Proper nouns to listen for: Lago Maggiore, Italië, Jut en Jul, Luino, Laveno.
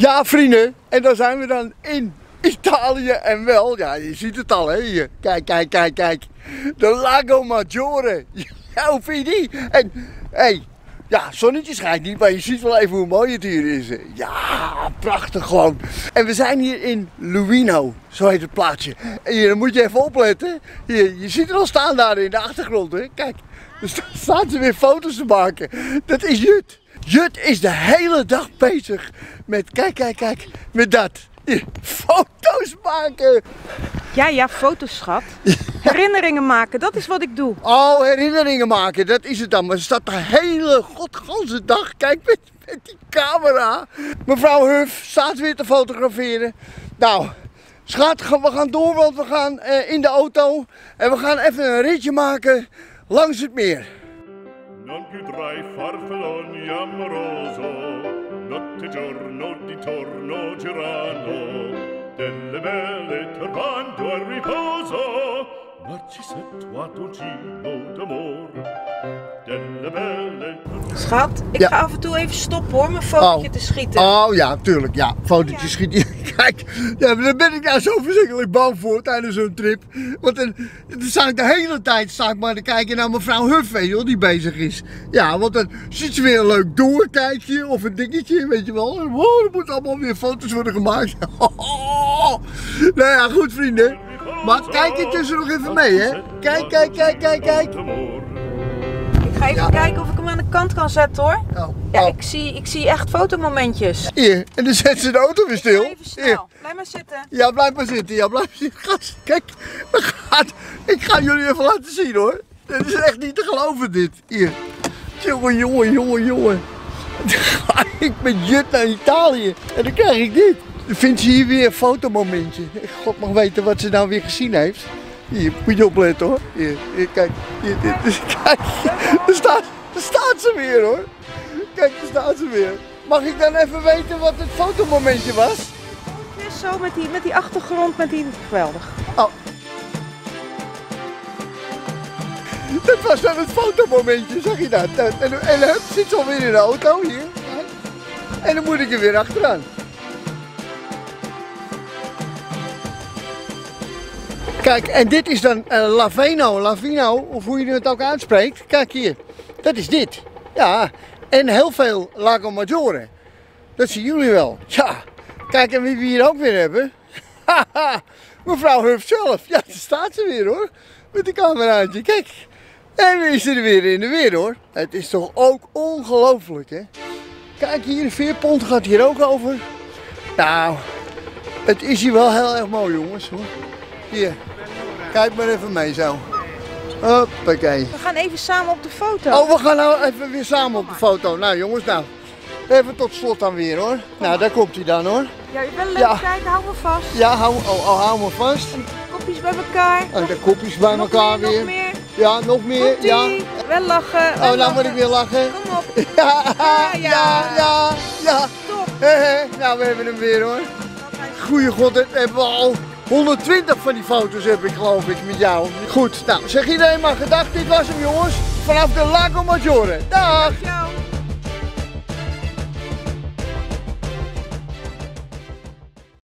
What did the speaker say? Ja, vrienden, en daar zijn we dan in Italië en wel, ja, je ziet het al, hè, hier. Kijk, kijk, kijk, kijk. De Lago Maggiore. Ja, hoe vind je die? En, hé, hey, ja, zonnetje schijnt niet, maar je ziet wel even hoe mooi het hier is. Ja, prachtig gewoon. En we zijn hier in Luino, zo heet het plaatsje. En hier, dan moet je even opletten. Hier, je ziet er al staan daar in de achtergrond, hè. Kijk, daar staan ze weer foto's te maken. Dat is Jut. Jut is de hele dag bezig met, kijk, kijk, kijk, met dat. Foto's maken! Ja, ja, foto's, schat. Herinneringen maken, dat is wat ik doe. Oh, herinneringen maken, dat is het dan. Maar ze staat de hele godganse dag, kijk, met die camera. Mevrouw Huff staat weer te fotograferen. Nou, schat, we gaan door, want we gaan in de auto. En we gaan even een ritje maken langs het meer. Non più tra i farfalloni amoroso, notte giorno di torno girano, delle belle turbando al riposo, narcisetto a tocino d'amore, delle belle. Schat, ik ga af en toe even stoppen hoor, mijn fotootje te schieten. Oh ja, tuurlijk, ja, fotootje schieten. Kijk, ja, daar ben ik nou zo verschrikkelijk bang voor tijdens zo'n trip. Want dan sta ik de hele tijd maar te kijken naar mevrouw Huff, weet je wel, die bezig is. Ja, want dan ziet ze weer een leuk doorkijkje of een dingetje, weet je wel. En, wow, er moeten allemaal weer foto's worden gemaakt. Nou ja, goed vrienden. Maar kijk intussen nog even mee, hè. Kijk, kijk, kijk, kijk, kijk. Ik ga even kijken of ik hem aan de kant kan zetten hoor. Oh, oh. Ja, ik zie echt fotomomentjes. Hier, en dan zet ze de auto weer stil. Even snel. Hier. Blijf maar zitten. Ja, blijf maar zitten. Ja, blijf zitten. Gast, kijk, ik ga jullie even laten zien hoor. Dit is echt niet te geloven dit. Hier. Jongen, jongen, jongen, jongen. Dan ga ik met Jut naar Italië en dan krijg ik dit. Dan vindt ze hier weer een fotomomentje. God mag weten wat ze nou weer gezien heeft. Hier, moet je opletten hoor. Hier, kijk. Kijk, daar staat ze weer hoor. Kijk, daar staat ze weer. Mag ik dan even weten wat het fotomomentje was? Het is zo met die achtergrond, geweldig. Oh. Dat was dan het fotomomentje, zag je dat? En hup, zit ze alweer in de auto hier. En dan moet ik er weer achteraan. Kijk, en dit is dan Laveno, of hoe je het ook uitspreekt. Kijk hier, dat is dit. Ja, en heel veel Lago Maggiore. Dat zien jullie wel. Ja, kijk en wie we hier ook weer hebben. Haha, mevrouw Huff zelf. Ja, daar staat ze weer hoor. Met een cameraatje, kijk. En we is er weer in de weer hoor. Het is toch ook ongelooflijk hè. Kijk hier, 4 pond gaat hier ook over. Nou, het is hier wel heel erg mooi jongens hoor. Hier, kijk maar even mee zo. Hoppakee. We gaan even samen op de foto. Oh, we gaan nou even weer samen op de foto. Nou jongens, nou. Even tot slot dan weer hoor. Nou, daar komt hij dan hoor. Ja, je bent leuk kijken, hou me vast. Ja, hou me vast. En kopjes bij elkaar. En de kopjes bij elkaar weer. Nog meer. Ja, nog meer. Ja. Wel lachen. Oh, nou moet ik weer lachen. Kom op. Ja, ja, ja, ja, ja. Top. Nou, we hebben hem weer hoor. Goeie god, dat hebben we al. 120 van die foto's heb ik geloof ik met jou. Goed, nou zeg iedereen maar gedag, dit was hem jongens. Vanaf de Lago Maggiore. Dag!